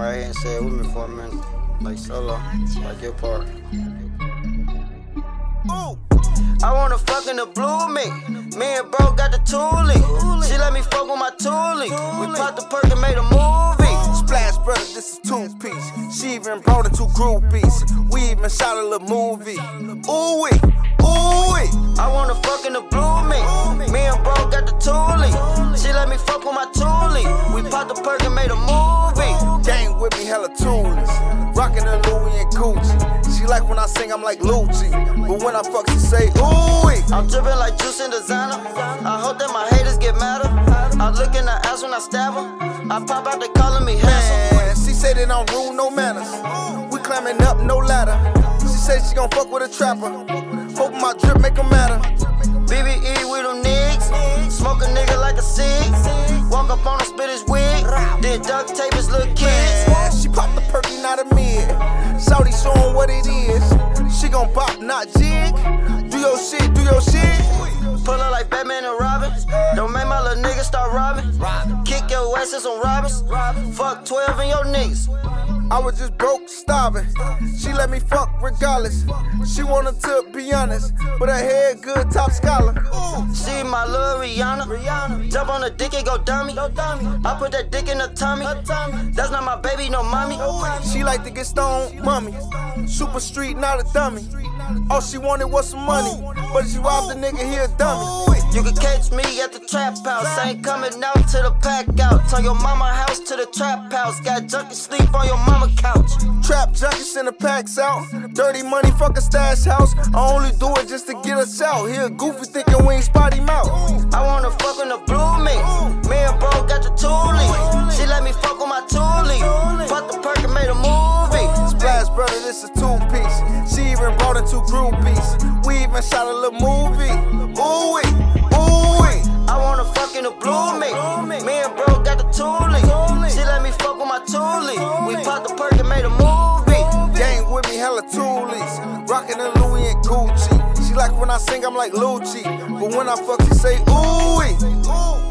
right here and say it with me for a minute. Like solo, like your part. Ooh, I wanna fuck in the blue me. Me and bro got the tooling. She let me fuck with my tooling. We popped the perk and made a movie. Splash Brothers, this is two-piece. She even brought in two groupies. We even shot a little movie. Ooh wee, ooh wee. I wanna fuck in the blue me. Me and bro got the tooling. She let me fuck with my tooling. We popped the perk and made a movie. Gang with me, hella toolings. Rockin' a Louis and Gucci. She like when I sing, I'm like Lucci. But when I fuck, she say, ooh-wee. I'm drippin' like juice and designer. I hope that my haters get madder. I look in her ass when I stab her. I pop out, they callin' me handsome. Man, she say that I'm rude, no manners. We climbing up, no ladder. She say she gon' fuck with a trapper. Hope my drip make her matter. BBE, we them niggas. Smoke a nigga like a cig. Walk up on him, spit his wig. Then duct tape his little kids. She pop the perky, not a mid. Shawty showin' what it is. She gon' pop, not jig. Do your shit, do your shit. Pull up like Batman and Robin. Don't make my little nigga start robbing. Kick your ass in some robbers. Fuck 12 and your niggas. I was just broke, starving. She let me fuck regardless. She wanted to be honest, but her head good, top scholar. See my little Rihanna. Jump on the dick and go dummy. I put that dick in her tummy. That's not my baby, no mommy. She like to get stoned, mommy. Super street, not a dummy. All she wanted was some money, but if you robbed the nigga, he a dummy. You can catch me at the trap house. I ain't coming out to the pack out. Turn your mama house to the trap house. Got junkie sleep on your mama couch. Trap junkies in the packs out. Dirty money, fuck a stash house. I only do it just to get us out. He a goofy thinking we ain't spot him out. I wanna fuck in the blue me. Me and bro got the tooling. She let me fuck with my tooling. Fuck the perk and made a movie. Splash Brother, this is two-piece. She even brought in two groupies. We even shot a little movie. Ooh-wee. Ooh-wee. I wanna fuck in the blue me. Me and bro got the tooling. She let me fuck with my tooling. We popped the perk and made a movie. Gang with me, hella toolies. Rockin' a Louis and Gucci. She like when I sing, I'm like Lucci. But when I fuck, she say ooh-wee.